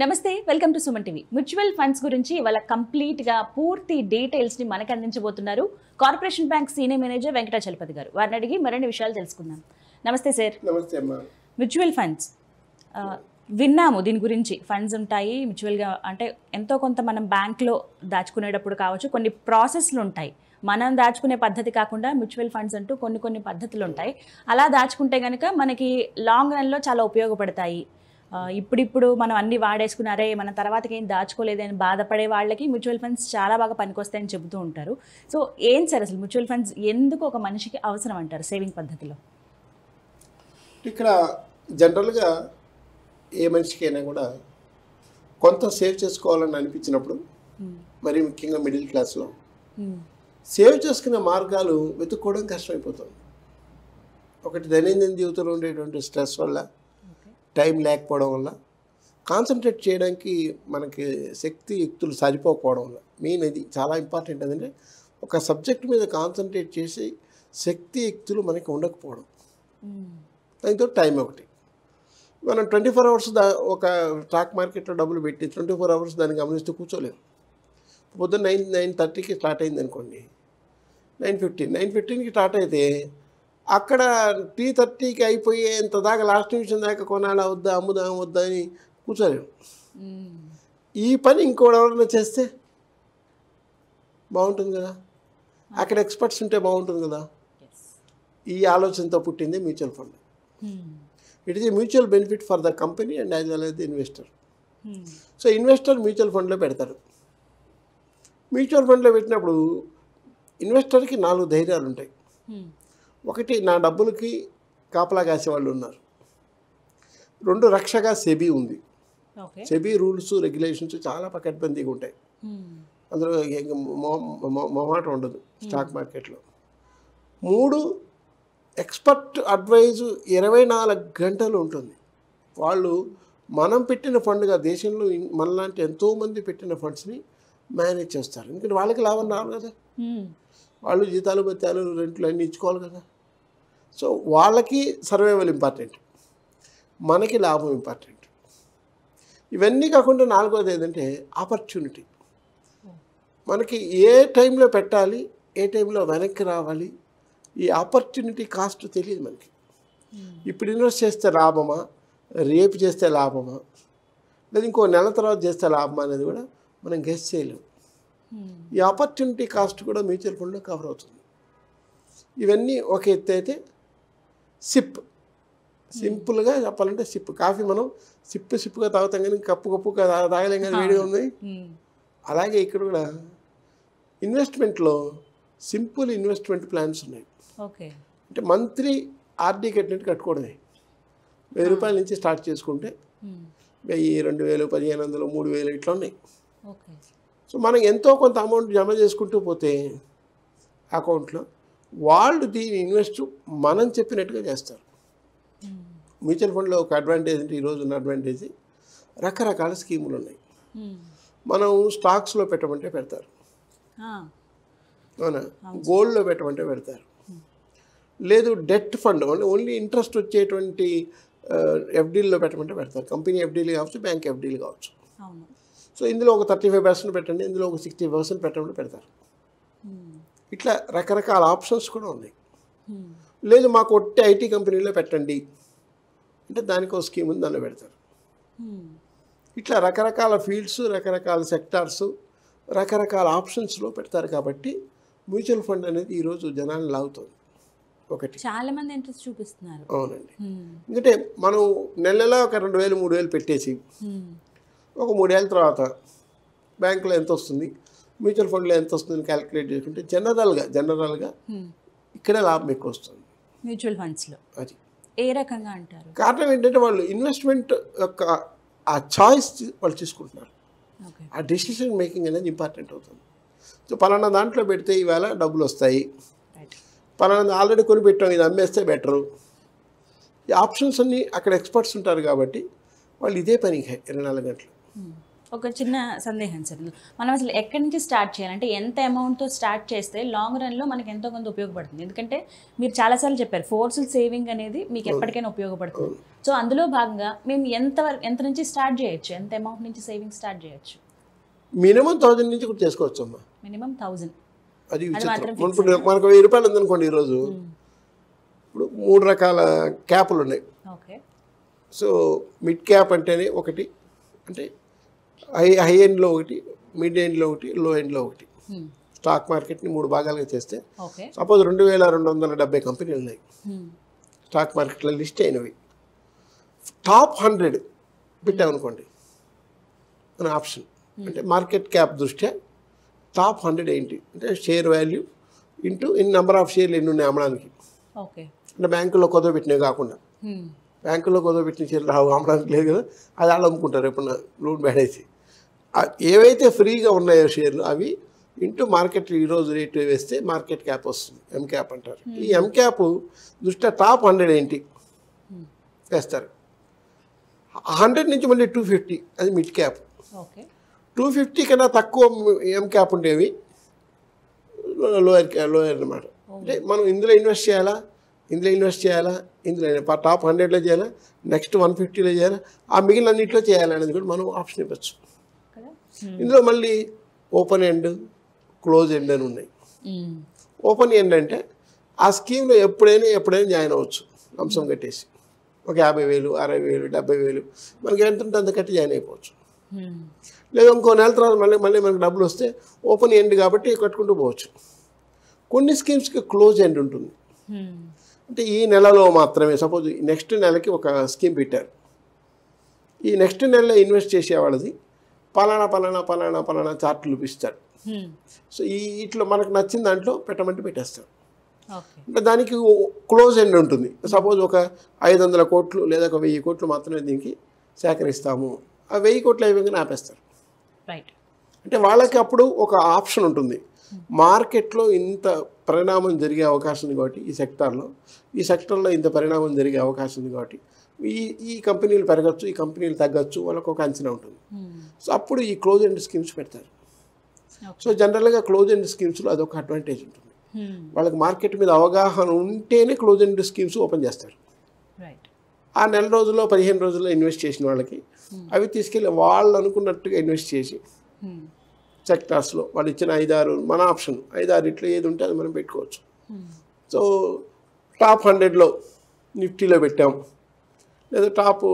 నమస్తే, welcome to Suman TV. Mutual funds గురించి ఇవాళ కంప్లీట్గా పూర్తి డీటెయిల్స్ని మనకు అందించబోతున్నారు corporation bank senior manager Venkata Chalapathi గారు. వారిని అడిగి మరిన్ని విషయాలు తెలుసుకుందాం. నమస్తే సార్. నమస్తే అమ్మా. మ్యూచువల్ ఫండ్స్ విన్నాము, దీని గురించి ఫండ్స్ ఉంటాయి మ్యూచువల్గా, అంటే ఎంతో కొంత మనం బ్యాంక్లో దాచుకునేటప్పుడు కావచ్చు, కొన్ని ప్రాసెస్లు ఉంటాయి. మనం దాచుకునే పద్ధతి కాకుండా మ్యూచువల్ ఫండ్స్ అంటూ కొన్ని పద్ధతులు ఉంటాయి. అలా దాచుకుంటే కనుక మనకి లాంగ్ రన్లో చాలా ఉపయోగపడతాయి. ఇప్పుడిప్పుడు మనం అన్ని వాడేసుకున్నారే, మన తర్వాతకి ఏం దాచుకోలేదని అని బాధపడే వాళ్ళకి మ్యూచువల్ ఫండ్స్ చాలా బాగా పనికొస్తాయని చెబుతూ ఉంటారు. సో ఏం సార్, అసలు మ్యూచువల్ ఫండ్స్ ఎందుకు ఒక మనిషికి అవసరం అంటారు సేవింగ్ పద్ధతిలో? ఇక్కడ జనరల్గా ఏ మనిషికైనా కూడా కొంత సేవ్ చేసుకోవాలని అనిపించినప్పుడు, మరి ముఖ్యంగా మిడిల్ క్లాస్లో సేవ్ చేసుకునే మార్గాలు వెతుక్కోవడం కష్టమైపోతుంది. ఒకటి, దైనందిన జీవితంలో ఉండేటువంటి స్ట్రెస్ వల్ల, టైం లేకపోవడం వల్ల, కాన్సన్ట్రేట్ చేయడానికి మనకి శక్తి యుక్తులు సరిపోకపోవడం వల్ల. మెయిన్ ఇది చాలా ఇంపార్టెంట్. అదంటే ఒక సబ్జెక్ట్ మీద కాన్సన్ట్రేట్ చేసి శక్తి యుక్తులు మనకి ఉండకపోవడం, దాంతో టైం. ఒకటి, మనం 24 hours ఒక స్టాక్ మార్కెట్లో డబ్బులు పెట్టి 24 hours దాన్ని గమనిస్తూ కూర్చోలేము. పొద్దున్న 9:30కి స్టార్ట్ అయింది అనుకోండి, 9:15కి స్టార్ట్ అయితే అక్కడ 3:30కి అయిపోయేంత దాకా, లాస్ట్ నిమిషం దాకా కొనాలా వద్దా, అమ్ముదాం వద్దా అని కూర్చోలేము. ఈ పని ఇంకోడెవరైనా చేస్తే బాగుంటుంది కదా, అక్కడ ఎక్స్పర్ట్స్ ఉంటే బాగుంటుంది కదా. ఈ ఆలోచనతో పుట్టింది mutual fund. It is a mutual benefit for the company and as well as the investor. So, investor mutual fund lo pedathadu. Mutual fund lo pettinappudu investor ki 4 dhairyaalu untayi. Okati, na dabbuliki kaapala gaase vallu unnaru. 2, rakshaga SEBI undi. SEBI rules regulations chaala pakadbandiga untayi. Andulo mohamata undadu stock market lo. 3, expert advice 24 గంటలు ఉంటుంది. వాళ్ళు మనం పెట్టిన ఫండ్గా దేశంలో మనలాంటి ఎంతోమంది పెట్టిన ఫండ్స్ని manage చేస్తారు. ఎందుకంటే వాళ్ళకి లాభం రావాలి కదా, వాళ్ళు జీతాలు బత్యాలు రెంట్లు అన్నీ ఇచ్చుకోవాలి కదా. సో వాళ్ళకి సర్వైవల్ ఇంపార్టెంట్, మనకి లాభం ఇంపార్టెంట్. ఇవన్నీ కాకుండా 4 ఏంటంటే ఆపర్చునిటీ. మనకి ఏ టైంలో పెట్టాలి, ఏ టైంలో వెనక్కి రావాలి, ఈ ఆపర్చునిటీ కాస్ట్ తెలియదు మనకి. ఇప్పుడు ఇన్వెస్ట్ చేస్తే లాభమా, రేపు చేస్తే లాభమా, లేదా ఇంకో నెల తర్వాత చేస్తే లాభమా అనేది కూడా మనం గెస్ చేయలేము. ఈ ఆపర్చునిటీ కాస్ట్ కూడా మ్యూచువల్ ఫండ్లో కవర్ అవుతుంది. ఇవన్నీ ఒక ఎత్తు అయితే, సిప్, సింపుల్గా చెప్పాలంటే సిప్. కాఫీ మనం సిప్పుగా తాగుతాం కానీ కప్పుగా తాగలేం కానీ, వేడిగా ఉంది. అలాగే ఇక్కడ కూడా ఇన్వెస్ట్మెంట్లో సింపుల్ ఇన్వెస్ట్మెంట్ ప్లాన్స్ ఉన్నాయి. అంటే మంత్లీ ఆర్డీ కట్టినట్టు కట్టుకోవడమే. 1000 రూపాయల నుంచి స్టార్ట్ చేసుకుంటే 1000, 2000, 1500, 3000 ఇట్లా ఉన్నాయి. సో మనం ఎంతో కొంత అమౌంట్ జమ చేసుకుంటూ పోతే అకౌంట్లో వాళ్ళు దీని ఇన్వెస్ట్ మనం చెప్పినట్టుగా చేస్తారు. మ్యూచువల్ ఫండ్లో ఒక అడ్వాంటేజ్ అంటే, ఈరోజు ఉన్న అడ్వాంటేజ్, రకరకాల స్కీములు ఉన్నాయి. మనం స్టాక్స్లో పెట్టమంటే పెడతారు, అవునా? గోల్డ్లో పెట్టమంటే పెడతారు. లేదు డెట్ ఫండ్, ఓన్లీ ఇంట్రెస్ట్ వచ్చేటువంటి ఎఫ్డీల్లో పెట్టమంటే పెడతారు. కంపెనీ ఎఫ్డీలు కావచ్చు, బ్యాంక్ ఎఫ్డీలు కావచ్చు. సో ఇందులో ఒక 35% పెట్టండి, ఇందులో ఒక 60% పెట్టమంటే పెడతారు. ఇట్లా రకరకాల ఆప్షన్స్ కూడా ఉన్నాయి. లేదు మాకు ఒట్టి ఐటీ కంపెనీలో పెట్టండి అంటే దానికి ఒక స్కీమ్ ఉంది, దానిలో పెడతారు. ఇట్లా రకరకాల ఫీల్డ్స్, రకరకాల సెక్టార్స్, రకరకాల ఆప్షన్స్లో పెడతారు. కాబట్టి మ్యూచువల్ ఫండ్ అనేది ఈరోజు జనాన్ని లాగుతుంది. ఒకటి, చాలా మంది ఇంట్రెస్ట్ చూపిస్తున్నారు. అవునండి. ఎందుకంటే మనం నెలలో ఒక 2000, 3000 పెట్టేసి ఒక 3 ఏళ్ళ తర్వాత బ్యాంకులో ఎంత వస్తుంది, మ్యూచువల్ ఫండ్లో ఎంత వస్తుందని క్యాలిక్యులేట్ చేసుకుంటే జనరల్గా ఇక్కడే లాభం ఎక్కువ వస్తుంది మ్యూచువల్ ఫండ్స్లో. అది ఏ రకంగా అంటారు? కారణం ఏంటంటే వాళ్ళు ఇన్వెస్ట్మెంట్ యొక్క ఆ చాయిస్ వాళ్ళు తీసుకుంటున్నారు. ఆ డెసిషన్ మేకింగ్ అనేది ఇంపార్టెంట్ అవుతుంది. సో పలానా దాంట్లో పెడితే ఇవాళ డబ్బులు వస్తాయి, పలానా ఆల్రెడీ కొని పెట్టాం, ఇది అమ్మేస్తే బెటరు. ఈ ఆప్షన్స్ అన్నీ అక్కడ ఎక్స్పర్ట్స్ ఉంటారు కాబట్టి వాళ్ళు ఇదే పని 24 గంటలు. ఒక చిన్న సందేహం సార్, మనం అసలు ఎక్కడి నుంచి స్టార్ట్ చేయాలంటే ఎంత అమౌంట్తో స్టార్ట్ చేస్తే లాంగ్ రన్లో మనకు ఎంతో కొంత ఉపయోగపడుతుంది? ఎందుకంటే మీరు చాలాసార్లు చెప్పారు ఫోర్స్ఫుల్ సేవింగ్ అనేది మీకు ఎప్పటికైనా ఉపయోగపడుతుంది. సో అందులో భాగంగా మేము ఎంత నుంచి స్టార్ట్ చేయొచ్చు, ఎంత అమౌంట్ నుంచి సేవింగ్ స్టార్ట్ చేయొచ్చు? మినిమం 1000 నుంచి కూడా చేసుకోవచ్చు అమ్మా. మినిమం 1000. అది మనకు 1000 రూపాయలు ఉందనుకోండి ఈరోజు, ఇప్పుడు 3 రకాల క్యాపులు ఉన్నాయి. ఓకే, సో మిడ్ క్యాప్ అంటేనే ఒకటి, అంటే హై ఎండ్లో ఒకటి, మిడ్ ఎండ్లో ఒకటి, లో ఎండ్లో ఒకటి. స్టాక్ మార్కెట్ని 3 భాగాలుగా చేస్తే సపోజ్ 2270 కంపెనీలు ఉన్నాయి స్టాక్ మార్కెట్లో లిస్ట్ అయినవి. టాప్ 100 పెట్టామనుకోండి అనే ఆప్షన్, అంటే మార్కెట్ క్యాప్ దృష్ట్యా టాప్ 100 ఏంటి అంటే share value into in number of షేర్లు ఎన్ని ఉన్నాయి అమ్మడానికి. అంటే బ్యాంకులో కొద్దిగా పెట్టినవి కాకుండా, బ్యాంకులో కొద్దిగా పెట్టిన షేర్లు అమ్మడానికి లేదు కదా, అది వాళ్ళు అమ్ముకుంటారు ఎప్పుడన్నా లోన్ బ్యాడేసి. ఏవైతే ఫ్రీగా ఉన్నాయో షేర్లు అవి ఇంటూ మార్కెట్ ఈరోజు రేటు వేస్తే మార్కెట్ క్యాప్ వస్తుంది, ఎం క్యాప్ అంటారు. ఈ ఎం క్యాప్ దృష్ట్యా టాప్ 100 ఏంటి వేస్తారు. 100 నుంచి మళ్ళీ 250, అది మిడ్ క్యాప్. 250 కన్నా తక్కువ ఏం క్యాప్ ఉండేవి లోయర్ అనమాట. అంటే మనం ఇందులో ఇన్వెస్ట్ చేయాలా, ఇందులో టాప్ 100లో చేయాలా, నెక్స్ట్ 150లో చేయాలా, ఆ మిగిలిన అన్నింటిలో చేయాలనేది కూడా మనం ఆప్షన్ ఇవ్వచ్చు. ఇందులో మళ్ళీ ఓపెన్ ఎండ్, క్లోజ్ ఎండ్ అని ఉన్నాయి. ఓపెన్ ఎండ్ అంటే ఆ స్కీమ్లో ఎప్పుడైనా జాయిన్ అవ్వచ్చు, అంశం కట్టేసి ఒక 50,000, 60,000, 70,000 మనకి ఎంత ఉంటే అంత కట్టి జాయిన్ అయిపోవచ్చు. లేదా ఇంకో నెల తర్వాత మళ్ళీ మనకు డబ్బులు వస్తే ఓపెన్ ఎండ్ కాబట్టి కట్టుకుంటూ పోవచ్చు. కొన్ని స్కీమ్స్కి క్లోజ్ ఎండ్ ఉంటుంది, అంటే ఈ నెలలో మాత్రమే. సపోజ్ నెక్స్ట్ నెలకి ఒక స్కీమ్ పెట్టారు, ఈ నెక్స్ట్ నెలలో ఇన్వెస్ట్ చేసేవాళ్ళది పలానా పలానా పలానా పలానా చార్ట్ చూపిస్తాడు. సో ఇట్లా మనకు నచ్చిన దాంట్లో పెట్టమంటే పెట్టేస్తాడు. అంటే దానికి క్లోజ్ ఎండ్ ఉంటుంది. సపోజ్ ఒక 500 కోట్లు లేదా ఒక 1000 కోట్లు మాత్రమే దీనికి సేకరిస్తాము, ఆ 1000 కోట్లు అయిపోయి ఆపేస్తారు. రైట్, అంటే వాళ్ళకి అప్పుడు ఒక ఆప్షన్ ఉంటుంది, మార్కెట్లో ఇంత పరిణామం జరిగే అవకాశం ఉంది కాబట్టి ఈ సెక్టార్లో ఇంత పరిణామం జరిగే అవకాశం ఉంది కాబట్టి ఈ కంపెనీలు పెరగచ్చు, ఈ కంపెనీలు తగ్గచ్చు, వాళ్ళకు ఒక అంచనా ఉంటుంది. సో అప్పుడు ఈ క్లోజ్ ఎండ్ స్కీమ్స్ పెడతారు. సో జనరల్గా క్లోజ్ ఎండ్ స్కీమ్స్లో అదొక అడ్వాంటేజ్ ఉంటుంది, వాళ్ళకి మార్కెట్ మీద అవగాహన ఉంటేనే క్లోజ్ ఎండ్ స్కీమ్స్ ఓపెన్ చేస్తారు. ఆ నెల రోజుల్లో 15 రోజుల్లో ఇన్వెస్ట్ చేసిన వాళ్ళకి అవి తీసుకెళ్ళి వాళ్ళు అనుకున్నట్టుగా ఇన్వెస్ట్ చేసి సెక్టార్స్లో వాళ్ళు ఇచ్చిన 5-6 మన ఆప్షన్ 5-6 ఇట్లా ఏది ఉంటే అది మనం పెట్టుకోవచ్చు. సో టాప్ 100లో నిఫ్టీలో పెట్టాం, లేదా టాప్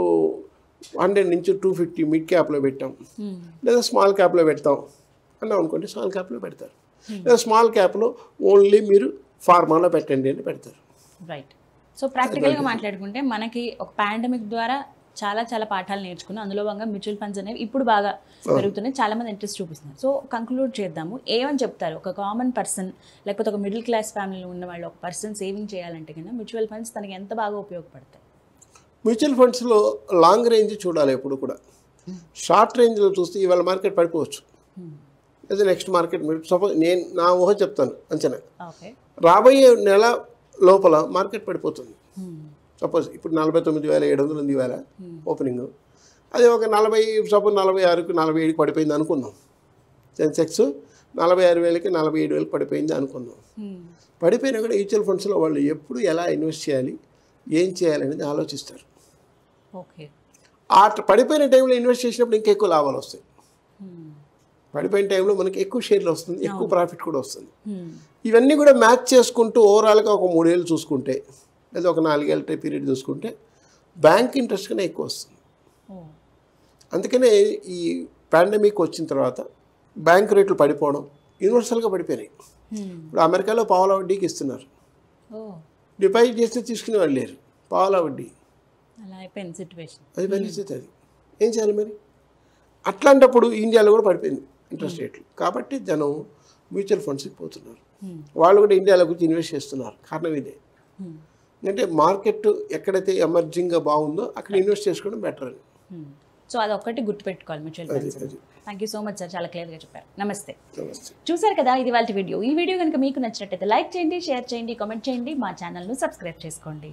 100 నుంచి 250 మిడ్ క్యాప్లో పెట్టాం, లేదా స్మాల్ క్యాప్లో పెడతాం అన్నాం అనుకోండి, స్మాల్ క్యాప్లో పెడతారు. లేదా స్మాల్ క్యాప్లో ఓన్లీ మీరు ఫార్మాలో పెట్టండి అని పెడతారు. రైట్, సో ప్రాక్టికల్గా మాట్లాడుకుంటే మనకి ఒక పాండమిక్ ద్వారా చాలా పాఠాలు నేర్చుకున్నాం. అందులో భాగంగా మ్యూచువల్ ఫండ్స్ అనేవి ఇప్పుడు బాగా పెరుగుతున్నాయి, చాలా మంది ఇంట్రెస్ట్ చూపిస్తున్నారు. సో కంక్లూడ్ చేద్దాము, ఏమని చెప్తారు ఒక కామన్ పర్సన్ లేకపోతే ఒక మిడిల్ క్లాస్ ఫ్యామిలీలో ఉన్న వాళ్ళు ఒక పర్సన్ సేవింగ్ చేయాలంటే కన్నా మ్యూచువల్ ఫండ్స్ తనకి ఎంత బాగా ఉపయోగపడతాయి? మ్యూచువల్ ఫండ్స్లో లాంగ్ రేంజ్ చూడాలి ఎప్పుడు కూడా. షార్ట్ రేంజ్లో చూస్తే ఇవాళ మార్కెట్ పడిపోవచ్చు, లేదా నెక్స్ట్ మార్కెట్. సపోజ్ నేను నా ఊహ చెప్తాను, అంచనా రాబోయే నెల లోపల మార్కెట్ పడిపోతుంది. సపోజ్ ఇప్పుడు 49,700 ఉంది ఇవాళ ఓపెనింగ్, అది ఒక 40, సపోజ్ 46కి 47కి పడిపోయింది అనుకుందాం. సెన్సెక్స్ 46,000కి 47,000 పడిపోయింది అనుకుందాం. పడిపోయినా కూడా మ్యూచువల్ ఫండ్స్లో వాళ్ళు ఎప్పుడు ఎలా ఇన్వెస్ట్ చేయాలి, ఏం చేయాలనేది ఆలోచిస్తారు. ఆ పడిపోయిన టైంలో ఇన్వెస్ట్ చేసినప్పుడు ఇంకా ఎక్కువ లాభాలు వస్తాయి. పడిపోయిన టైంలో మనకి ఎక్కువ షేర్లు వస్తుంది, ఎక్కువ ప్రాఫిట్ కూడా వస్తుంది. ఇవన్నీ కూడా మ్యాచ్ చేసుకుంటూ ఓవరాల్గా ఒక 3 ఏళ్ళు చూసుకుంటే, లేదా ఒక 4 ఏళ్ళ పీరియడ్ చూసుకుంటే బ్యాంక్ ఇంట్రెస్ట్ కన్నా ఎక్కువ వస్తుంది. అందుకనే ఈ పాండమిక్ వచ్చిన తర్వాత బ్యాంక్ రేట్లు పడిపోవడం యూనివర్సల్గా పడిపోయినాయి. ఇప్పుడు అమెరికాలో పావలా వడ్డీకి ఇస్తున్నారు, డిపాజిట్ చేస్తే తీసుకునేవాళ్ళు లేరు, పావలా వడ్డీ అది పరిస్థితి. అది ఏం చేయాలి మరి? అట్లాంటప్పుడు ఇండియాలో కూడా పడిపోయింది ఇంట్రెస్ట్ రేట్లు, కాబట్టి జనం మ్యూచువల్ ఫండ్స్కి పోతున్నారు. వాళ్ళు కూడా ఇండియాలో గురించి ఇన్వెస్ట్ చేస్తున్నారు. కారణం ఇదే, అంటే మార్కెట్ ఎక్కడైతే ఎమర్జింగ్గా బాగుందో అక్కడ ఇన్వెస్ట్ చేసుకోవడం బెటర్ అని. సో అదొక్కటి గుర్తుపెట్టుకోవాలి mutual funds. Thank you so much sir, చాలా క్లియర్గా చెప్పారు. నమస్తే. చూసారు కదా ఇది వాళ్ళ వీడియో. ఈ వీడియో కనుక మీకు నచ్చినట్టయితే లైక్ చేయండి, షేర్ చేయండి, కామెంట్ చేయండి, మా ఛానల్ను సబ్స్క్రైబ్ చేసుకోండి.